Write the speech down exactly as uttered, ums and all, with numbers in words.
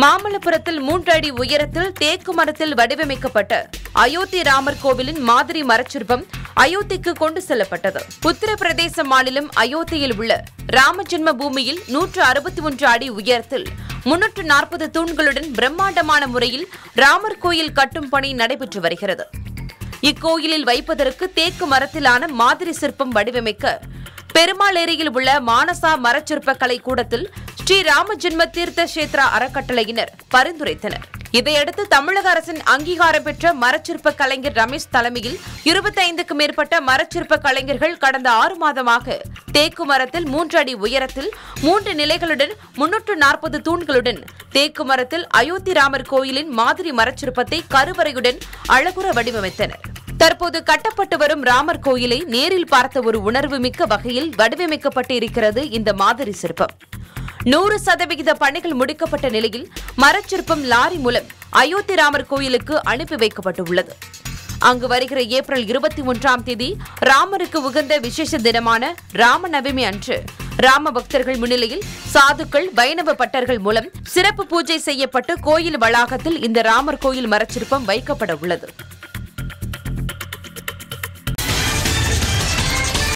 மாமல்லபுரத்தில் மூன்று அடி உயரத்தில் தேக்கு மரத்தில் வடிவமைக்கப்பட்ட அயோத்தி ராமர் கோவிலின் மாதிரி மரச்சிற்பம் அயோத்திக்கு கொண்டு செல்லப்பட்டது. உத்தரப்பிரதேச மாநிலம் அயோத்தியில் உள்ள ராமஜென்ம பூமியில் நூற்று அறுபத்தி ஒன்று அடி உயரத்தில் முன்னூற்று நாற்பது தூண்களுடன் பிரம்மாண்டமான முறையில் ராமர் கோயில் கட்டும் பணி நடைபெற்று வருகிறது. இக்கோயிலில் வைப்பதற்கு தேக்கு மரத்திலான மாதிரி சிற்பம் வடிவமைக்க பெருமாள் ஏரியில் உள்ள மானசா மரச்சிற்பக்கலை கூடத்தில் ஸ்ரீ ராமஜென்ம தீர்த்த கஷேத்ரா அறக்கட்டளையினர் பரிந்துரைத்தனர். இதையடுத்து தமிழக அரசின் அங்கீகாரம் பெற்ற மரச்சிற்ப கலைஞர் ரமேஷ் தலைமையில் இருபத்தைந்துக்கு மேற்பட்ட மரச்சிற்ப கலைஞர்கள் கடந்த ஆறு மாதமாக தேக்கு மரத்தில் மூன்று அடி உயரத்தில் மூன்று நிலைகளுடன் முன்னூற்று நாற்பது தூண்களுடன் தேக்கு மரத்தில் அயோத்தி ராமர் கோயிலின் மாதிரி மரச்சிற்பத்தை கருவறையுடன் அழகுற வடிவமைத்தனர். தற்போது கட்டப்பட்டு வரும் ராமர் கோயிலை நேரில் பார்த்த ஒரு உணர்வு மிக்க வகையில் வடிவமைக்கப்பட்டு இருக்கிறது இந்த மாதிரி சிற்பம். நூறு சதவிகித பணிகள் முடிக்கப்பட்ட நிலையில் மரச்சிற்பம் லாரி மூலம் அயோத்தி ராமர் கோயிலுக்கு அனுப்பி வைக்கப்பட்டுள்ளது. அங்கு வருகிற ஏப்ரல் இருபத்தி ஒன்றாம் தேதி ராமருக்கு உகந்த விசேஷ தினமான ராமநவமி அன்று ராம பக்தர்கள் முன்னிலையில் சாதுக்கள் வைணவ பட்டர்கள் மூலம் சிறப்பு பூஜை செய்யப்பட்டு கோயில் வளாகத்தில் இந்த ராமர் கோயில் மரச்சிற்பம் வைக்கப்பட உள்ளது.